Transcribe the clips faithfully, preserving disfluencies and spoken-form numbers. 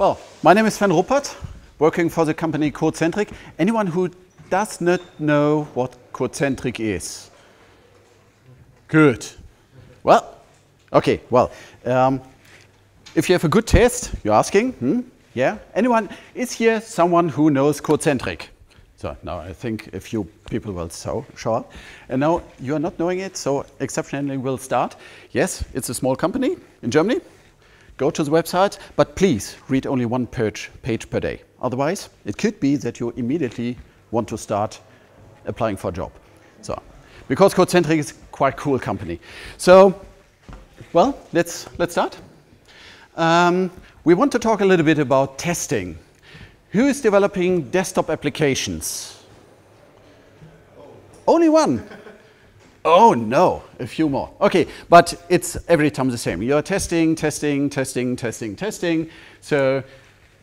Well, my name is Sven Ruppert, working for the company CodeCentric. Anyone who does not know what CodeCentric is? Good. Well, okay, well, um, if you have a good test, you're asking, hmm? Yeah? Anyone, is here someone who knows CodeCentric? So now I think a few people will show up. And now you are not knowing it, so exception handling will start. Yes, it's a small company in Germany. Go to the website, but please read only one page, page per day. Otherwise, it could be that you immediately want to start applying for a job. So, because CodeCentric is quite a cool company. So, well, let's, let's start. Um, we want to talk a little bit about testing. Who is developing desktop applications? Oh. Only one? Oh no, a few more. Okay, but it's every time the same. You're testing, testing, testing, testing, testing. So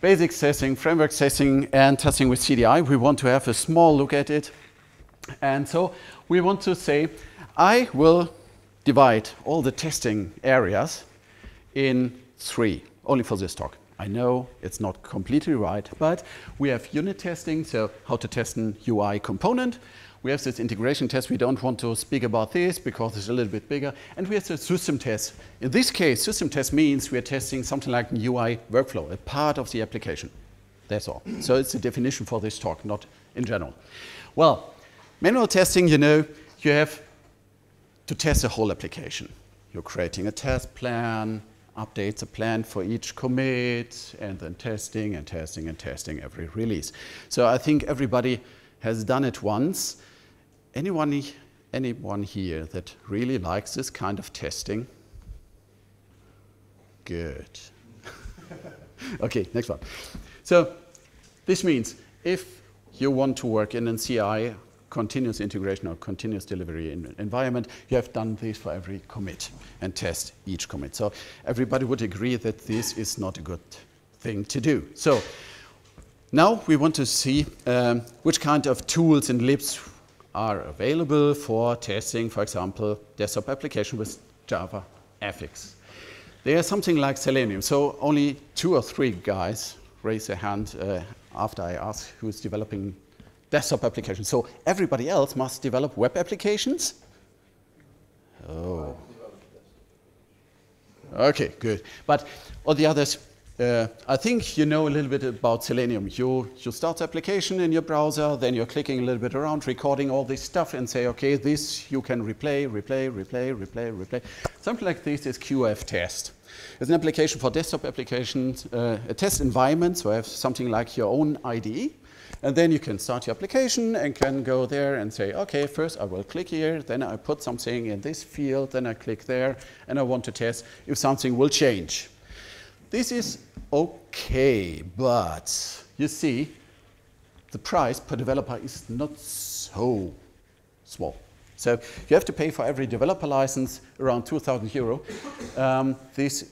basics testing, framework testing, and testing with C D I. We want to have a small look at it. And so we want to say, I will divide all the testing areas in three, only for this talk. I know it's not completely right, but we have unit testing, so how to test an U I component. We have this integration test. We don't want to speak about this because it's a little bit bigger. And we have the system test. In this case, system test means we are testing something like an U I workflow, a part of the application. That's all. So it's the definition for this talk, not in general. Well, manual testing, you know, you have to test the whole application. You're creating a test plan, updates a plan for each commit, and then testing and testing and testing every release. So I think everybody has done it once. Anyone, anyone here that really likes this kind of testing? Good. Okay, next one. So this means if you want to work in a C I, continuous integration or continuous delivery in environment, you have done this for every commit and test each commit. So everybody would agree that this is not a good thing to do. So now we want to see um, which kind of tools and libs are available for testing, for example, desktop application with JavaFX. There is something like Selenium. So only two or three guys raise their hand uh, after I ask who's developing desktop application. So everybody else must develop web applications. Oh. Okay, good. But all the others, uh, I think you know a little bit about Selenium. You, you start the application in your browser, then you're clicking a little bit around, recording all this stuff and say, okay, this you can replay, replay, replay, replay, replay. Something like this is Q F Test. It's an application for desktop applications, uh, a test environment, so I have something like your own I D E. And then you can start your application and can go there and say, okay, first I will click here, then I put something in this field, then I click there, and I want to test if something will change. This is okay, but you see, the price per developer is not so small. So you have to pay for every developer license around two thousand euro. Um, this,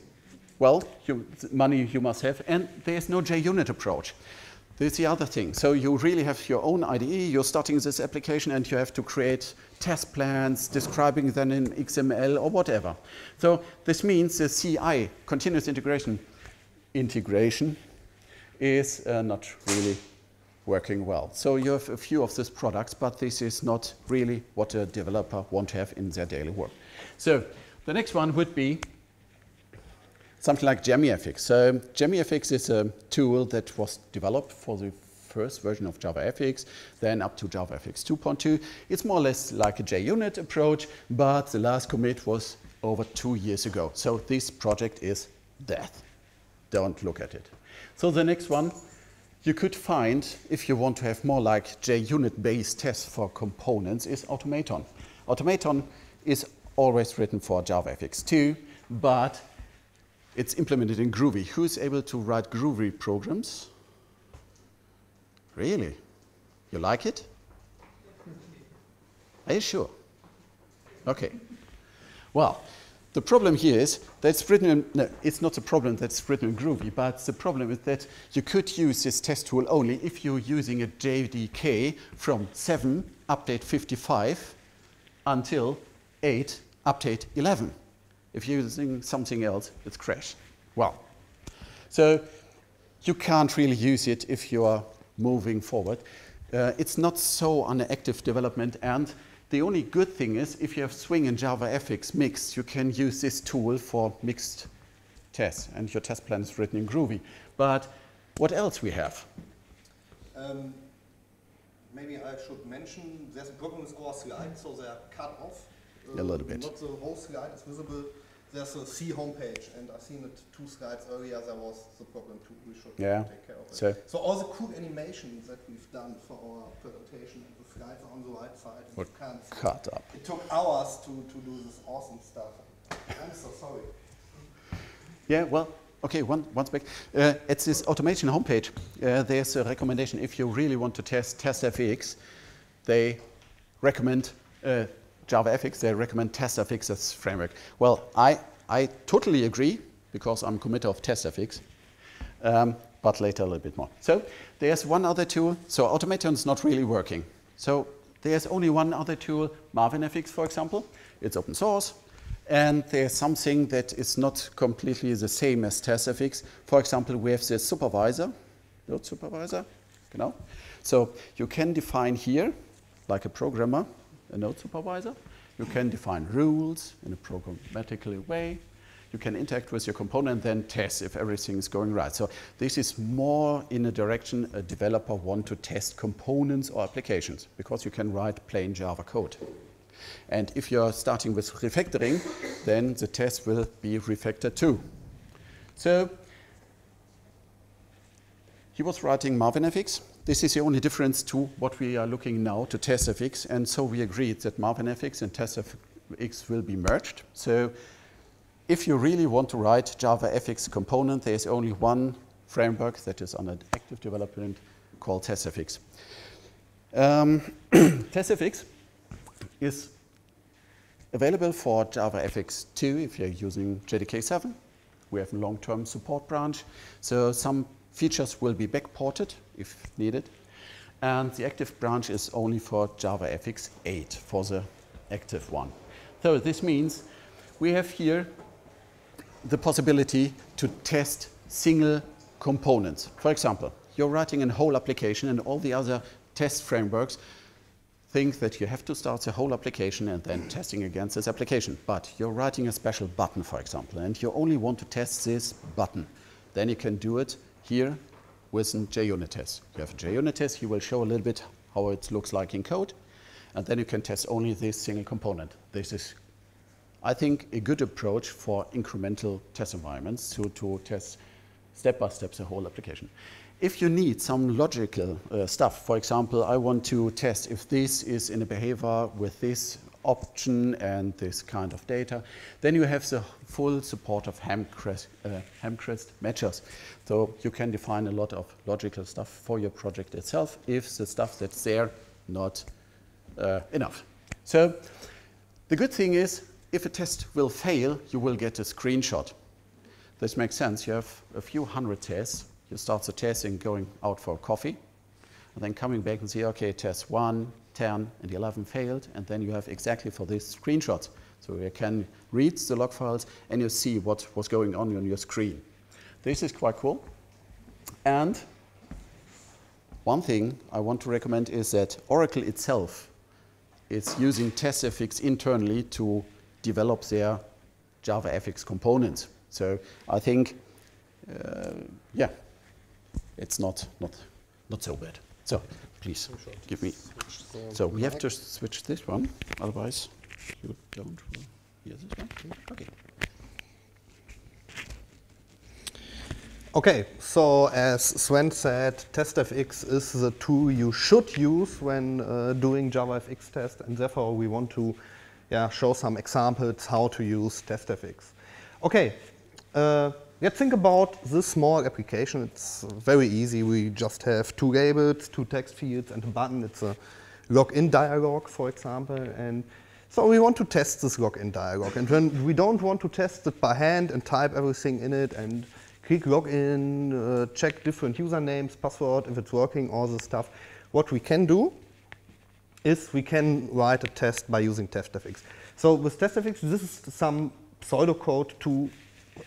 well, you, money you must have, and there's no JUnit approach. That's the other thing. So you really have your own I D E, you're starting this application and you have to create test plans, describing them in X M L or whatever. So this means the C I, continuous integration, integration is uh, not really working well. So you have a few of these products, but this is not really what a developer wants to have in their daily work. So the next one would be something like JemmyFX. So JemmyFX is a tool that was developed for the first version of JavaFX, then up to JavaFX two point two. It's more or less like a JUnit approach, but the last commit was over two years ago. So this project is dead. Don't look at it. So the next one you could find, if you want to have more like JUnit-based tests for components, is Automaton. Automaton is always written for JavaFX two, but it's implemented in Groovy. Who is able to write Groovy programs? Really? You like it? Are you sure? Okay. Well, the problem here is that's written in, no, it's not a problem that's written in Groovy, but the problem is that you could use this test tool only if you're using a J D K from seven, update fifty-five, until eight, update eleven. If you're using something else, it's crashed. Well, so you can't really use it if you are moving forward. Uh, it's not so under active development, and the only good thing is if you have Swing and JavaFX mixed, you can use this tool for mixed tests, and your test plan is written in Groovy. But what else we have? Um, maybe I should mention there's a problem with our C L I, so they are cut off. Uh, a little bit. Not the whole C L I is visible. There's a C homepage, and I've seen it two slides earlier. There was the problem too. We should yeah. take care of it. So, so all the cool animations that we've done for our presentation, the slides are on the right side. Were cut up. It took hours to, to do this awesome stuff. I'm so sorry. Yeah, well, okay, one, once back. Uh, at this automation homepage, uh, there's a recommendation if you really want to test TestFX, they recommend uh, JavaFX, they recommend TestFX as framework. Well, I, I totally agree because I'm a committer of TestFX, um, but later a little bit more. So there's one other tool. So Automaton is not really working. So there's only one other tool, MarvinFX, for example. It's open source. And there's something that is not completely the same as TestFX. For example, we have the supervisor, load supervisor, you know. So you can define here, like a programmer, a node supervisor. You can define rules in a programmatic way. You can interact with your component, then test if everything is going right. So this is more in a direction a developer wants to test components or applications, because you can write plain Java code. And if you're starting with refactoring, then the test will be refactored too. So he was writing MarvinFX. This is the only difference to what we are looking now to TestFX, and so we agreed that MarvinFX and TestFX will be merged. So if you really want to write JavaFX component, there's only one framework that is under active development called TestFX. Um, TestFX is available for JavaFX two if you're using J D K seven. We have a long-term support branch, so some features will be backported if needed. And the active branch is only for JavaFX eight, for the active one. So this means we have here the possibility to test single components. For example, you're writing a whole application, and all the other test frameworks think that you have to start the whole application and then testing against this application. But you're writing a special button, for example, and you only want to test this button. Then you can do it here with a JUnit test. You have a JUnit test, he will show a little bit how it looks like in code, and then you can test only this single component. This is, I think, a good approach for incremental test environments to, to test step by step the whole application. If you need some logical uh, stuff, for example, I want to test if this is in a behavior with this option and this kind of data, then you have the full support of Hamcrest, uh, Hamcrest matchers. So you can define a lot of logical stuff for your project itself if the stuff that's there not uh, enough. So the good thing is if a test will fail, you will get a screenshot. This makes sense. You have a few hundred tests. You start the test and going out for coffee, and then coming back and see, okay, test one, ten, and eleven failed, and then you have exactly for this screenshots. So you can read the log files and you see what was going on on your screen. This is quite cool. And one thing I want to recommend is that Oracle itself is using TestFX internally to develop their JavaFX components. So I think, uh, yeah. It's not, not, not so bad. So please give me. So we have to switch this one, otherwise you don't hear this one. Okay. Okay, so as Sven said, TestFX is the tool you should use when uh, doing JavaFX test, and therefore we want to yeah, show some examples how to use TestFX. Okay. Uh, Let's think about this small application. It's very easy. We just have two labels, two text fields, and a button. It's a login dialog, for example. And so we want to test this login dialog. And when we don't want to test it by hand and type everything in it and click login, uh, check different usernames, password, if it's working, all this stuff, what we can do is we can write a test by using TestFX. So with TestFX, this is some pseudocode to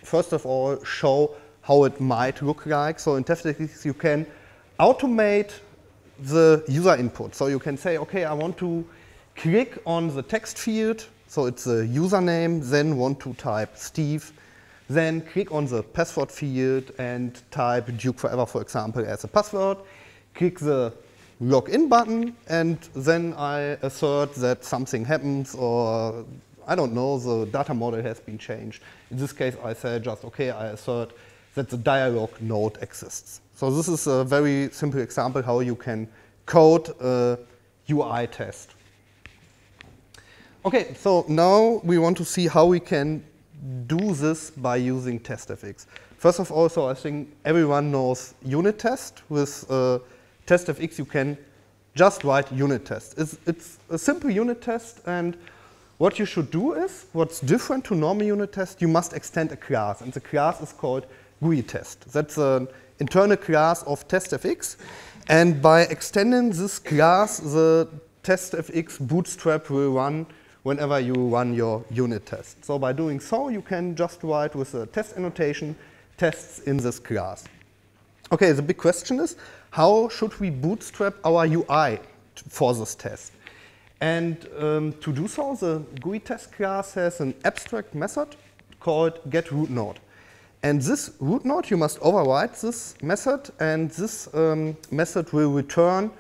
first of all, show how it might look like. So in TestFX, you can automate the user input. So you can say, okay, I want to click on the text field. So it's the username, then want to type Steve. Then click on the password field and type Duke Forever, for example, as a password. Click the login button, and then I assert that something happens, or I don't know, the data model has been changed. In this case, I say just, okay, I assert that the dialog node exists. So this is a very simple example how you can code a U I test. Okay, so now we want to see how we can do this by using TestFX. First of all, so I think everyone knows unit test. With uh, TestFX, you can just write unit test. It's, it's a simple unit test, and what you should do is, what's different to normal unit test, you must extend a class, and the class is called G U I test. That's an internal class of TestFX, and by extending this class, the TestFX bootstrap will run whenever you run your unit test. So by doing so, you can just write with a test annotation tests in this class. Okay, the big question is, how should we bootstrap our U I for this test? And um, to do so, the G U I test class has an abstract method called getRootNode. And this root node, you must override this method, and this um, method will return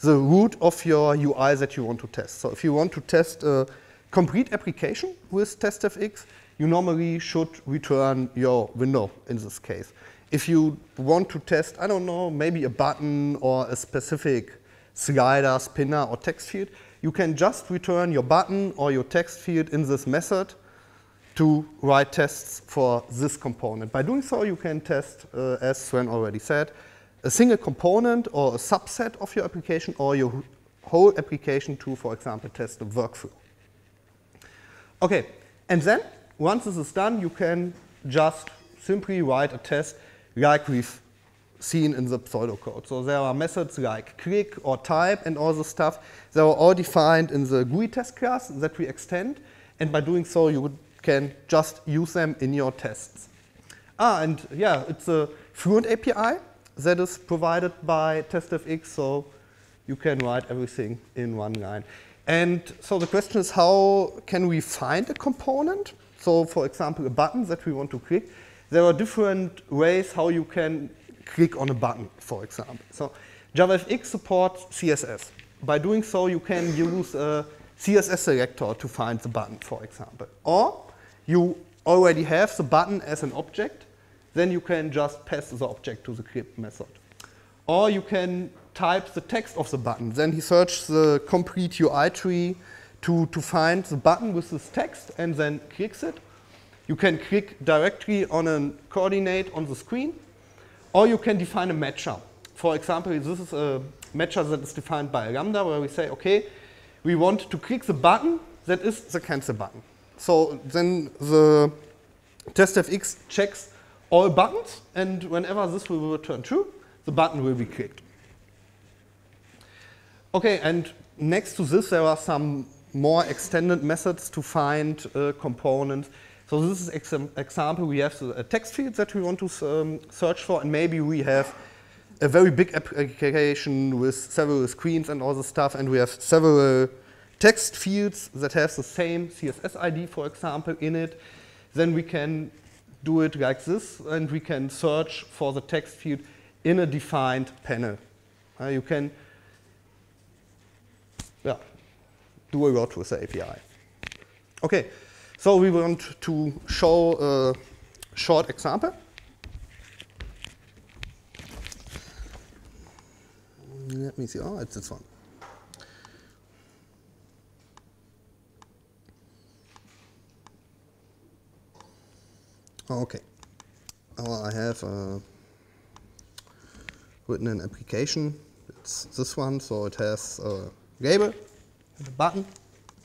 the root of your U I that you want to test. So if you want to test a complete application with TestFX, you normally should return your window in this case. If you want to test, I don't know, maybe a button or a specific slider, spinner, or text field, you can just return your button or your text field in this method to write tests for this component. By doing so, you can test, uh, as Sven already said, a single component or a subset of your application, or your whole application to, for example, test the workflow. Okay, and then once this is done, you can just simply write a test like we've seen in the pseudocode. So there are methods like click or type and all this stuff. They were all defined in the G U I test class that we extend, and by doing so, you can just use them in your tests. Ah, and yeah, it's a Fluent A P I that is provided by TestFX, so you can write everything in one line. And so the question is, how can we find a component? So for example, a button that we want to click. There are different ways how you can click on a button, for example. So JavaFX supports C S S. By doing so, you can use a C S S selector to find the button, for example. Or you already have the button as an object, then you can just pass the object to the clip method. Or you can type the text of the button. Then he searches the complete U I tree to, to find the button with this text and then clicks it. You can click directly on a coordinate on the screen. Or you can define a matcher. For example, this is a matcher that is defined by a lambda, where we say, okay, we want to click the button that is the cancel button. So then the TestFX checks all buttons, and whenever this will return true, the button will be clicked. Okay, and next to this, there are some more extended methods to find uh, components. So this is an example. We have a text field that we want to um, search for, and maybe we have a very big application with several screens and all this stuff, and we have several text fields that have the same C S S I D, for example, in it. Then we can do it like this, and we can search for the text field in a defined panel. Uh, you can yeah, do a lot with the A P I. Okay, so we want to show a short example. Let me see, oh, it's this one. Okay, well, I have uh, written an application. It's this one, so it has a label and a button,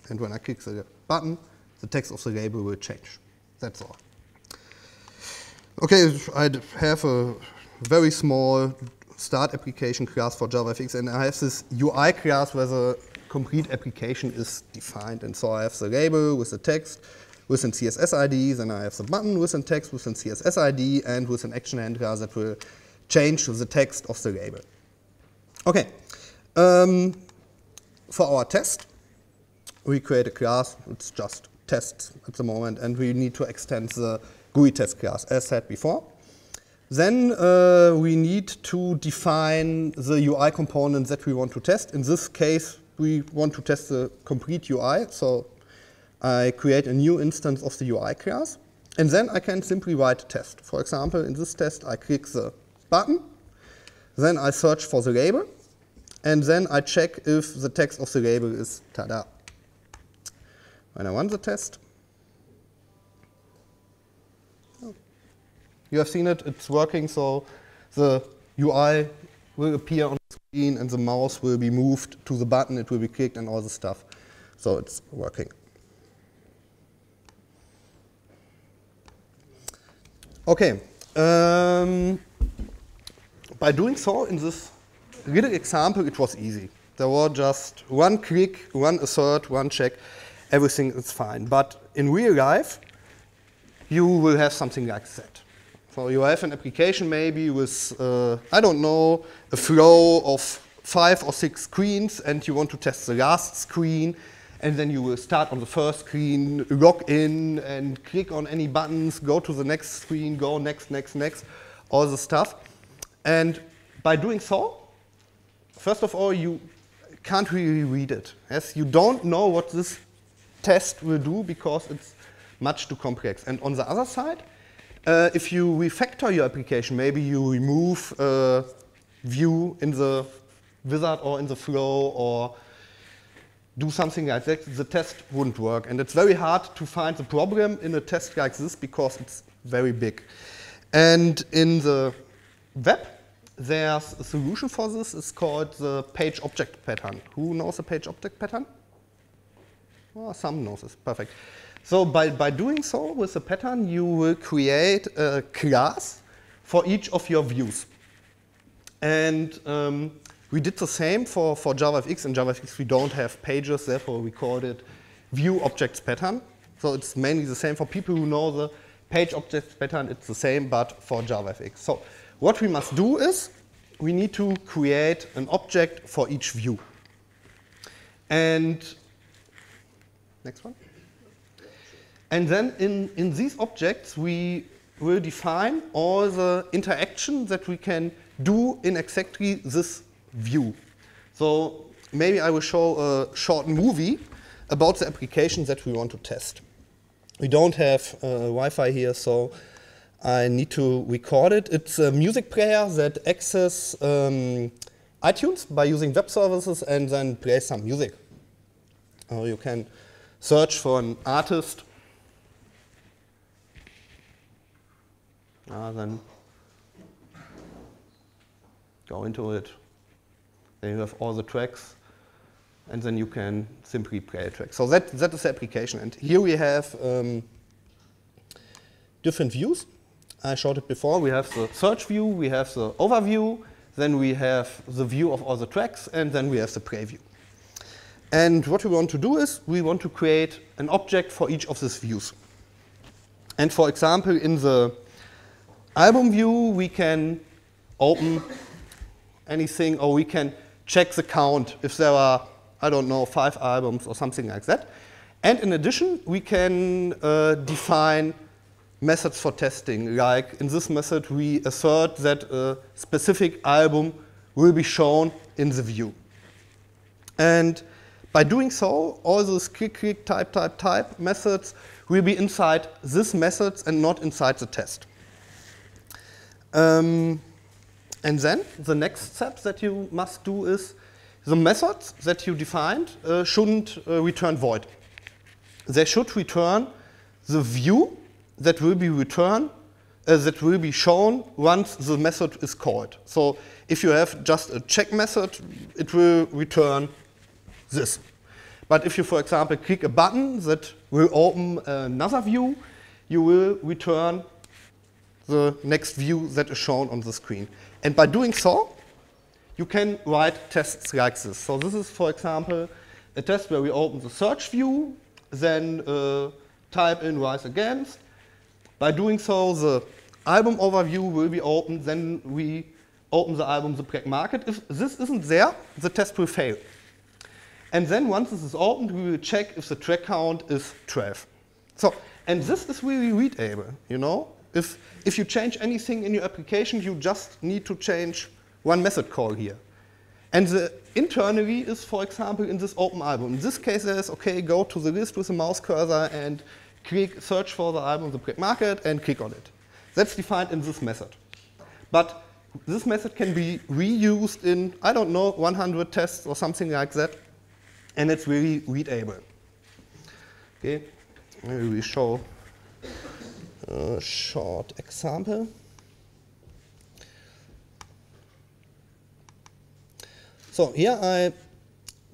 and when I click the button, the text of the label will change. That's all. Okay, I have a very small start application class for JavaFX, and I have this U I class where the complete application is defined, and so I have the label with the text, with an C S S I D, then I have the button with an text, with an C S S I D, and with an action handler that will change the text of the label. Okay, um, for our test, we create a class, it's just tests at the moment, and we need to extend the G U I test class, as said before. Then uh, we need to define the U I component that we want to test. In this case, we want to test the complete U I, so I create a new instance of the U I class, and then I can simply write a test. For example, in this test, I click the button, then I search for the label, and then I check if the text of the label is tada. When I run the test, oh. You have seen it, it's working, so the U I will appear on the screen and the mouse will be moved to the button, it will be clicked and all the stuff. So it's working. Okay, um, by doing so in this little example, it was easy. There were just one click, one assert, one check. Everything is fine, but in real life, you will have something like that. So you have an application maybe with, uh, I don't know, a flow of five or six screens, and you want to test the last screen, and then you will start on the first screen, log in, and click on any buttons, go to the next screen, go next, next, next, all the stuff. And by doing so, first of all, you can't really read it, as you don't know what this test will do because it's much too complex. And on the other side, uh, if you refactor your application, maybe you remove a view in the wizard or in the flow or do something like that, the test wouldn't work. And it's very hard to find the problem in a test like this because it's very big. And in the web, there's a solution for this. It's called the page object pattern. Who knows the page object pattern? Well, some noses, perfect. So by, by doing so with the pattern, you will create a class for each of your views. And um, we did the same for, for JavaFX. In JavaFX, we don't have pages, therefore we called it view objects pattern. So it's mainly the same for people who know the page objects pattern. It's the same, but for JavaFX. So what we must do is we need to create an object for each view. And next one. And then in, in these objects, we will define all the interaction that we can do in exactly this view. So maybe I will show a short movie about the application that we want to test. We don't have uh, Wi-Fi here, so I need to record it. It's a music player that accesses um, iTunes by using web services and then plays some music. Or you can search for an artist. Ah, then go into it. Then you have all the tracks, and then you can simply play a track. So that, that is the application. And here we have um, different views. I showed it before. We have the search view, we have the overview, then we have the view of all the tracks, and then we have the play view. And what we want to do is we want to create an object for each of these views. And for example, in the album view, we can open anything, or we can check the count if there are, I don't know, five albums or something like that. And in addition, we can uh, define methods for testing. Like in this method, we assert that a specific album will be shown in the view. And by doing so, all those click, click, type, type, type methods will be inside this methods and not inside the test. Um, and then the next step that you must do is the methods that you defined uh, shouldn't uh, return void. They should return the view that will be returned, uh, that will be shown once the method is called. So if you have just a check method, it will return this. But if you, for example, click a button that will open another view, you will return the next view that is shown on the screen. And by doing so, you can write tests like this. So this is, for example, a test where we open the search view, then uh, type in rise against. By doing so, the album overview will be opened. Then we open the album, the black market. If this isn't there, the test will fail. And then once this is opened, we will check if the track count is twelve. So, and this is really readable, you know? If, if you change anything in your application, you just need to change one method call here. And the internally is, for example, in this open album. In this case, there's, okay, go to the list with the mouse cursor and click search for the album, the black market, and click on it. That's defined in this method. But this method can be reused in, I don't know, one hundred tests or something like that. And it's really readable. Okay, maybe we show a short example. So here I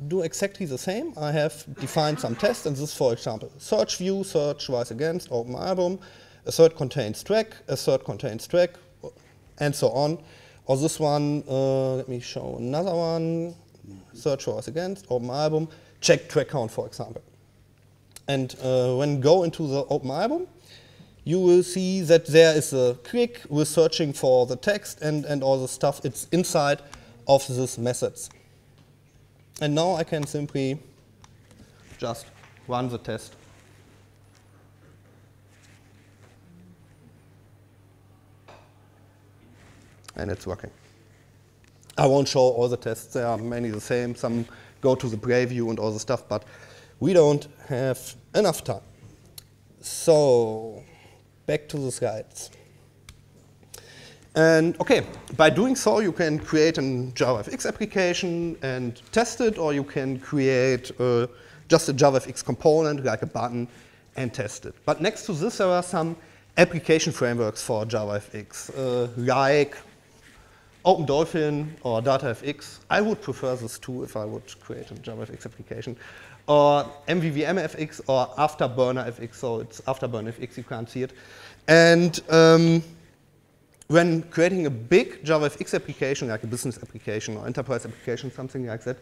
do exactly the same. I have defined some tests, and this, for example, search view, search rise against, open album, a third contains track, a third contains track, and so on. Or this one, uh, let me show another one, search rise against, open album, check track count, for example. And uh, when you go into the open album, you will see that there is a click with searching for the text and, and all the stuff. It's inside of these methods. And now I can simply just run the test. And it's working. I won't show all the tests. There are many the same. Some go to the preview and all the stuff, but we don't have enough time. So back to the slides. And okay, by doing so, you can create a JavaFX application and test it, or you can create uh, just a JavaFX component, like a button, and test it. But next to this, there are some application frameworks for JavaFX, uh, like OpenDolphin or DataFX. I would prefer this too if I would create a JavaFX application. Or M V V M F X or AfterburnerFX, so it's AfterburnerFX, you can't see it. And um, when creating a big JavaFX application, like a business application or enterprise application, something like that,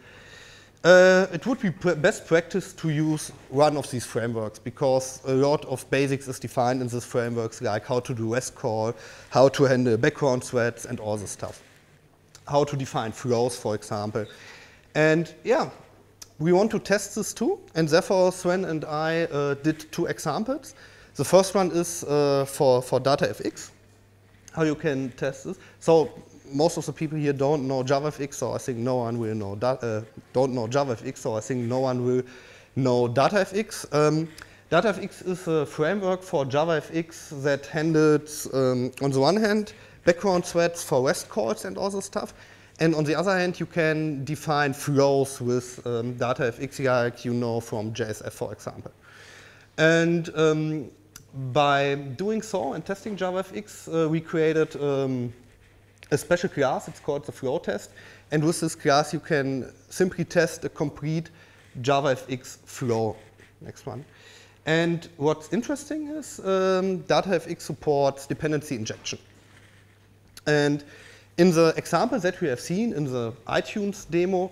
uh, it would be pr best practice to use one of these frameworks, because a lot of basics is defined in these frameworks, like how to do REST call, how to handle background threads, and all this stuff. How to define flows, for example. And yeah, we want to test this too, and therefore Sven and I uh, did two examples. The first one is uh, for, for DataFX. How you can test this. So most of the people here don't know JavaFX, so I think no one will know uh, don't know JavaFX, so I think no one will know DataFX. Um, DataFX is a framework for JavaFX that handles, um, on the one hand, background threads for REST calls and all this stuff, and on the other hand, you can define flows with um, DataFX, like you know from J S F, for example. And um, by doing so and testing JavaFX, uh, we created um, a special class. It's called the flow test. And with this class, you can simply test a complete JavaFX flow. Next one. And what's interesting is um, DataFX supports dependency injection. And in the example that we have seen in the iTunes demo,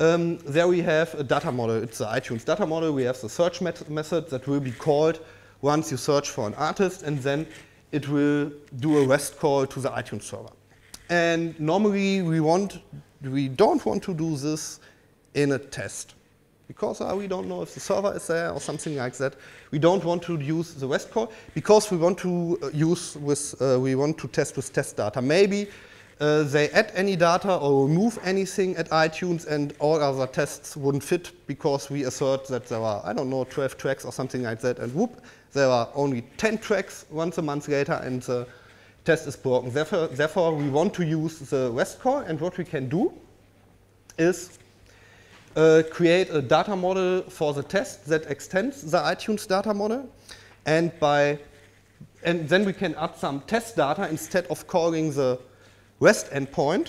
Um, there we have a data model. It's the iTunes data model. We have the search met method that will be called once you search for an artist, and then it will do a REST call to the iTunes server. And normally we want, we don't want to do this in a test, because uh, we don't know if the server is there or something like that. We don't want to use the REST call because we want to uh, use with uh, we want to test with test data. Maybe Uh, they add any data or remove anything at iTunes, and all other tests wouldn't fit because we assert that there are, I don't know, twelve tracks or something like that, and whoop, there are only ten tracks once a month later, and the test is broken. Therefore, therefore we want to use the REST call, and what we can do is uh, create a data model for the test that extends the iTunes data model, and by and then we can add some test data instead of calling the REST endpoint,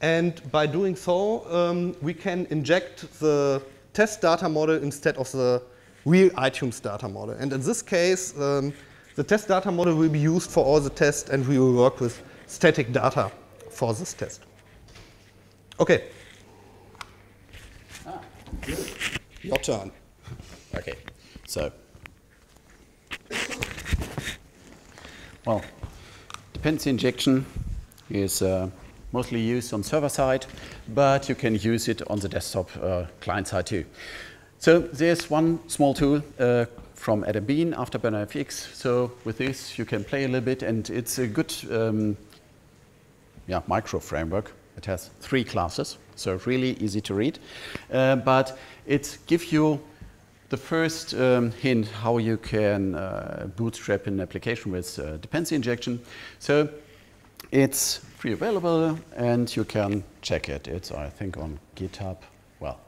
and by doing so, um, we can inject the test data model instead of the real iTunes data model. And in this case, um, the test data model will be used for all the tests, and we will work with static data for this test. Okay. Ah, good. Your turn. Okay. So, well, dependency injection is uh, mostly used on server side, but you can use it on the desktop uh, client side too. So there's one small tool uh, from Adam Bien, AfterburnerFX. So with this, you can play a little bit, and it's a good um, yeah, micro framework. It has three classes, so really easy to read. Uh, but it gives you the first um, hint how you can uh, bootstrap an application with uh, dependency injection. So it's free available, and you can check it. It's, I think, on GitHub. Well,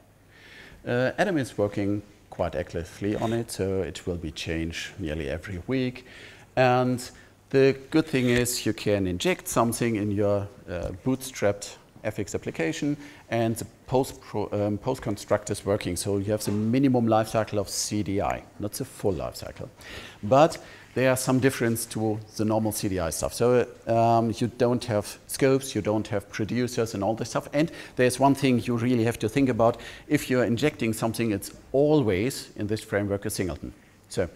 uh, Adam is working quite actively on it, so it will be changed nearly every week. And the good thing is you can inject something in your uh, bootstrapped F X application, and the post, pro, um, post construct is working, so you have the minimum lifecycle of C D I, not the full lifecycle. But there are some differences to the normal C D I stuff. So um, you don't have scopes, you don't have producers and all this stuff. And there's one thing you really have to think about. If you're injecting something, it's always, in this framework, a singleton. So,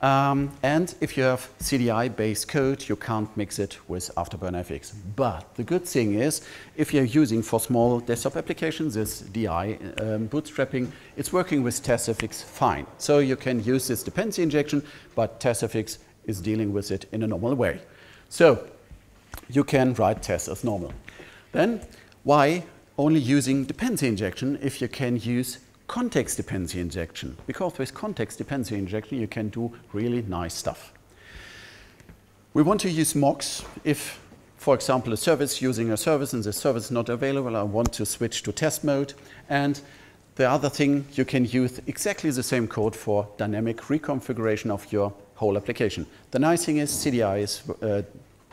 um, and if you have C D I-based code, you can't mix it with AfterburnerFX. But the good thing is, if you're using for small desktop applications, this D I um, bootstrapping, it's working with TestFX fine. So you can use this dependency injection, but TestFX is dealing with it in a normal way. So you can write tests as normal. Then why only using dependency injection if you can use context dependency injection, because with context dependency injection you can do really nice stuff. We want to use mocks if, for example, a service using a service and the service is not available, I want to switch to test mode. And the other thing, you can use exactly the same code for dynamic reconfiguration of your whole application. The nice thing is C D I is uh,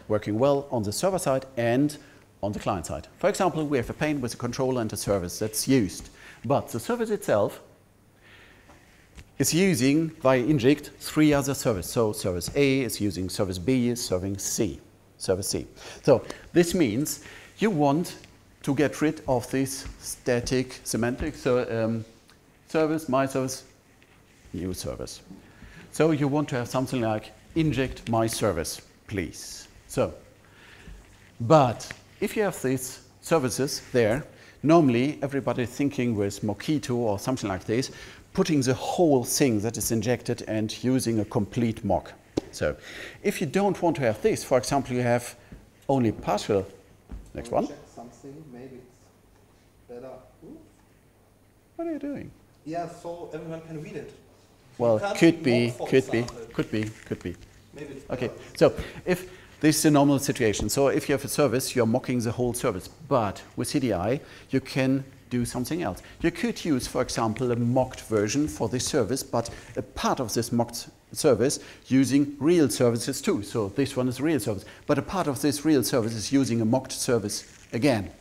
working well on the server side and on the client side. For example, we have a pane with a controller and a service that's used. But the service itself is using, via inject, three other services. So service A is using service B, is serving C, service C. So this means you want to get rid of this static semantics. So um, service, my service, new service. So you want to have something like inject my service, please. So, but if you have these services there, normally, everybody thinking with Mockito or something like this, putting the whole thing that is injected and using a complete mock. So, if you don't want to have this, for example, you have only partial. Next one. Check something, maybe it's better. Ooh. What are you doing? Yeah, so everyone can read it. Well, could be, could be, could be, could be. Maybe it's better. Okay, so if. This is a normal situation. So if you have a service, you're mocking the whole service. But with C D I, you can do something else. You could use, for example, a mocked version for this service, but a part of this mocked service using real services too. So this one is real service. But a part of this real service is using a mocked service again.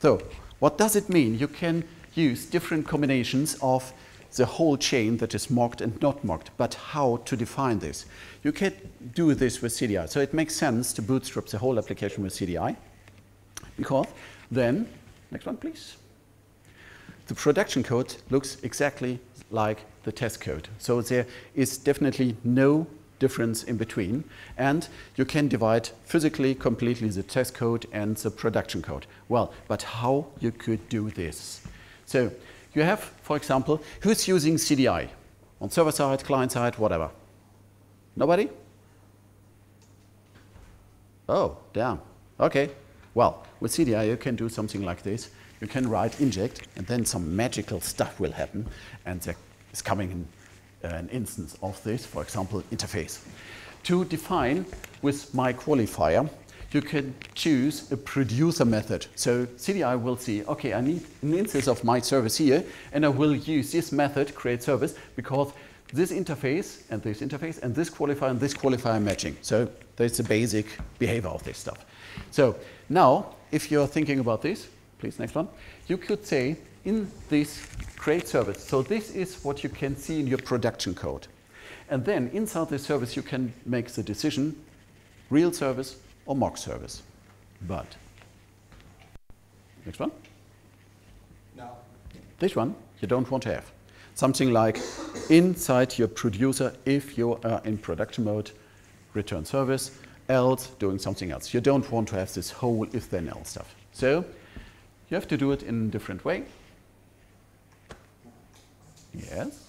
So what does it mean? You can use different combinations of the whole chain that is mocked and not mocked, but how to define this. You can do this with C D I. So it makes sense to bootstrap the whole application with C D I, because then, next one please, the production code looks exactly like the test code. So there is definitely no difference in between, and you can divide physically completely the test code and the production code. Well, but how you could do this? So, you have, for example, who's using C D I? On server side, client side, whatever. Nobody? Oh, damn. Okay. Well, with C D I you can do something like this. You can write inject, and then some magical stuff will happen. And there is coming in, uh, an instance of this, for example, interface. To define with my qualifier, you can choose a producer method. So C D I will see, okay, I need an instance of my service here, and I will use this method, create service, because this interface and this interface and this qualifier and this qualifier are matching. So that's the basic behavior of this stuff. So now, if you're thinking about this, please, next one, you could say in this create service, so this is what you can see in your production code. And then inside the service, you can make the decision, real service, or mock service. But next one? No. This one you don't want to have. Something like inside your producer if you are in production mode, return service, else doing something else. You don't want to have this whole if-then-else stuff. So you have to do it in a different way. Yes.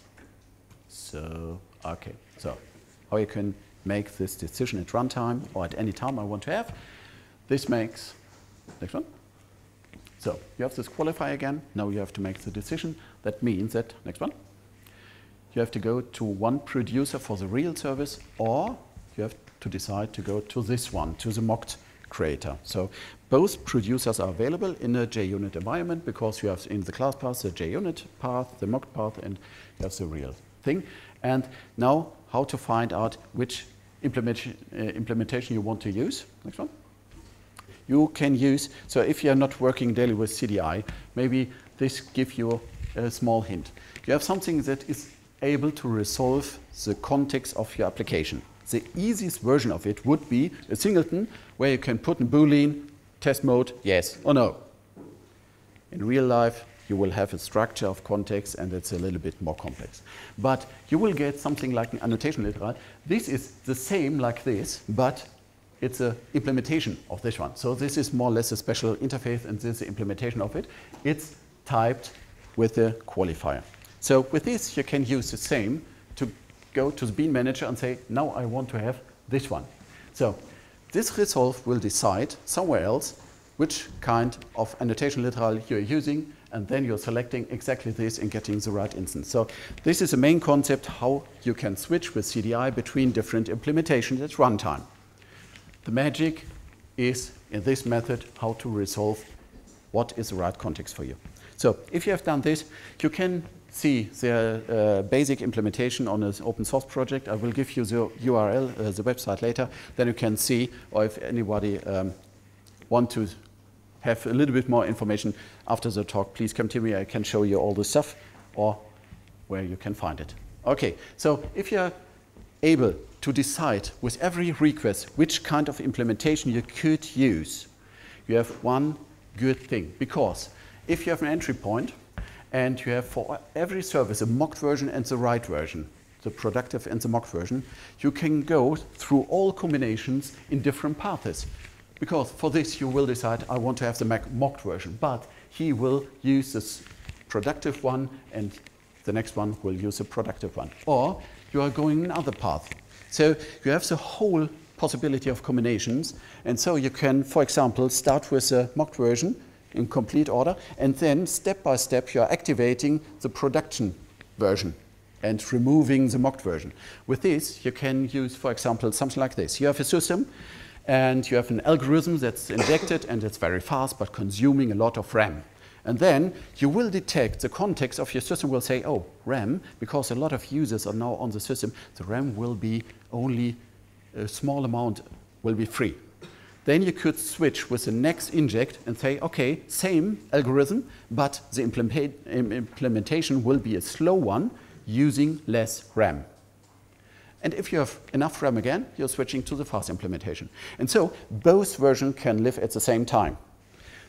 So, okay. So how you can make this decision at runtime or at any time I want to have. This makes, next one. So you have this qualifier again. Now you have to make the decision. That means that, next one, you have to go to one producer for the real service, or you have to decide to go to this one, to the mocked creator. So both producers are available in a JUnit environment because you have in the class path the JUnit path, the mocked path, and you have the real thing. And now how to find out which implement, uh, implementation you want to use. Next one. You can use, so if you're not working daily with C D I, maybe this gives you a small hint. You have something that is able to resolve the context of your application. The easiest version of it would be a singleton where you can put in Boolean, test mode, yes or no. In real life, you will have a structure of context and it's a little bit more complex. But you will get something like an annotation literal. This is the same like this, but it's an implementation of this one. So this is more or less a special interface, and this is the implementation of it. It's typed with a qualifier. So with this, you can use the same to go to the Bean Manager and say, now I want to have this one. So this resolve will decide somewhere else which kind of annotation literal you're using, and then you're selecting exactly this and getting the right instance. So this is the main concept, how you can switch with C D I between different implementations at runtime. The magic is, in this method, how to resolve what is the right context for you. So if you have done this, you can see the uh, basic implementation on an open source project. I will give you the U R L, uh, the website later. Then you can see, or if anybody um, wants to have a little bit more information after the talk, please come to me. I can show you all the stuff or where you can find it. Okay, so if you're able to decide with every request which kind of implementation you could use, you have one good thing. Because if you have an entry point and you have for every service a mocked version and the right version, the productive and the mocked version, you can go through all combinations in different paths. Because for this you will decide, I want to have the mocked version, but he will use this productive one and the next one will use the productive one. Or you are going another path. So you have the whole possibility of combinations, and so you can, for example, start with a mocked version in complete order, and then step by step you are activating the production version and removing the mocked version. With this, you can use, for example, something like this. You have a system, and you have an algorithm that's injected, and it's very fast, but consuming a lot of RAM. And then you will detect the context of your system will say, oh, RAM, because a lot of users are now on the system, the RAM will be only a small amount will be free. Then you could switch with the next inject and say, okay, same algorithm, but the implement implementation will be a slow one using less RAM. And if you have enough RAM again, you're switching to the fast implementation. And so both versions can live at the same time.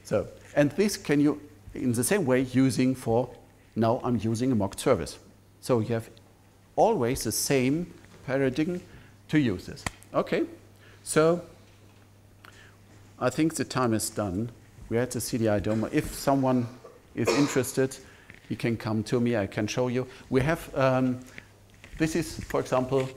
So, and this can you in the same way using for, now I'm using a mocked service. So you have always the same paradigm to use this. Okay, so I think the time is done. We had the C D I demo. If someone is interested, you can come to me, I can show you. We have, um, this is, for example,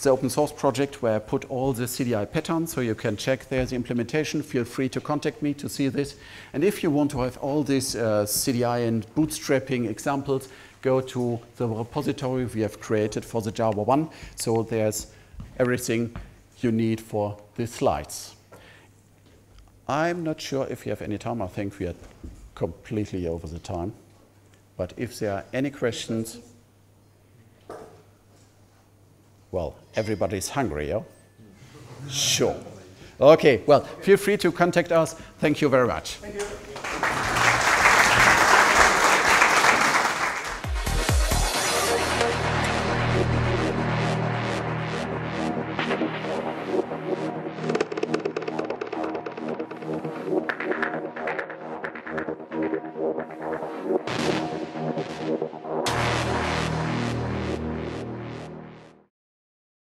the open source project where I put all the C D I patterns, so you can check there the implementation. Feel free to contact me to see this. And if you want to have all these uh, C D I and bootstrapping examples, go to the repository we have created for the Java one. So there's everything you need for these slides. I'm not sure if you have any time. I think we are completely over the time. But if there are any questions, well, everybody's hungry, yeah? Sure. Okay, well, feel free to contact us. Thank you very much. Thank you.